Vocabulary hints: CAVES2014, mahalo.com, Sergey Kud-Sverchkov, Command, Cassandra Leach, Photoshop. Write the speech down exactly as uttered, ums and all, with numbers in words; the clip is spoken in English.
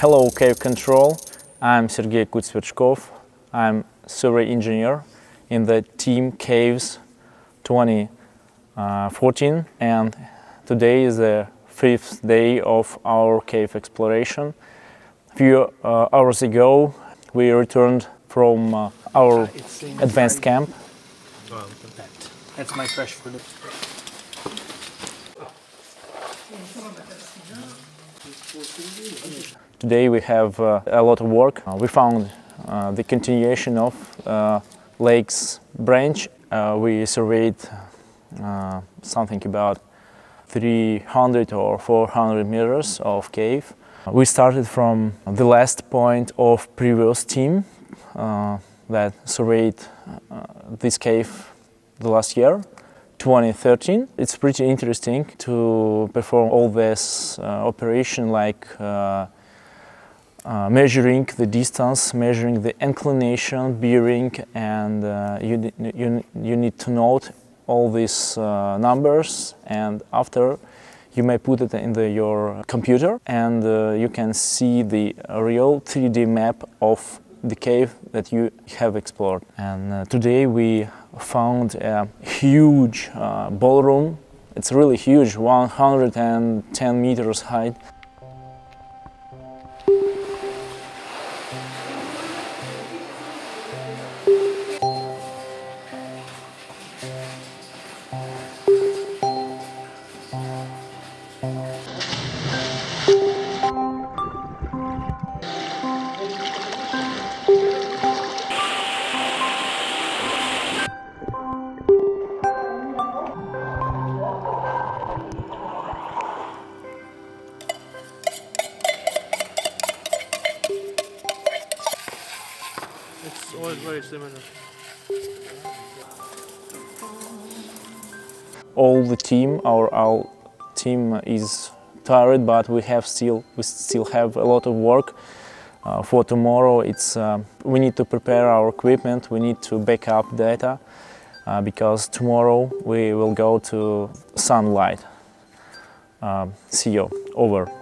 Hello, Cave Control. I'm Sergey Kud-Sverchkov. I'm survey engineer in the team Caves twenty fourteen, and today is the fifth day of our cave exploration. A few uh, hours ago we returned from uh, our advanced camp. Well, that. That's my fresh food. Today we have uh, a lot of work. Uh, we found uh, the continuation of uh, lake's branch. Uh, we surveyed uh, something about three hundred or four hundred meters of cave. We started from the last point of previous team uh, that surveyed uh, this cave the last year, twenty thirteen. It's pretty interesting to perform all this uh, operation, like uh, uh, measuring the distance, measuring the inclination, bearing, and uh, you, you, you need to note all these uh, numbers, and after you may put it in the, your computer, and uh, you can see the real three D map of the cave that you have explored. And uh, today we found a huge uh, ballroom. It's really huge, one hundred ten meters high. It's always very similar. All the team, our, our team is tired, but we have still we still have a lot of work uh, for tomorrow. It's uh, we need to prepare our equipment. We need to back up data uh, because tomorrow we will go to sunlight. Uh, see you. Over.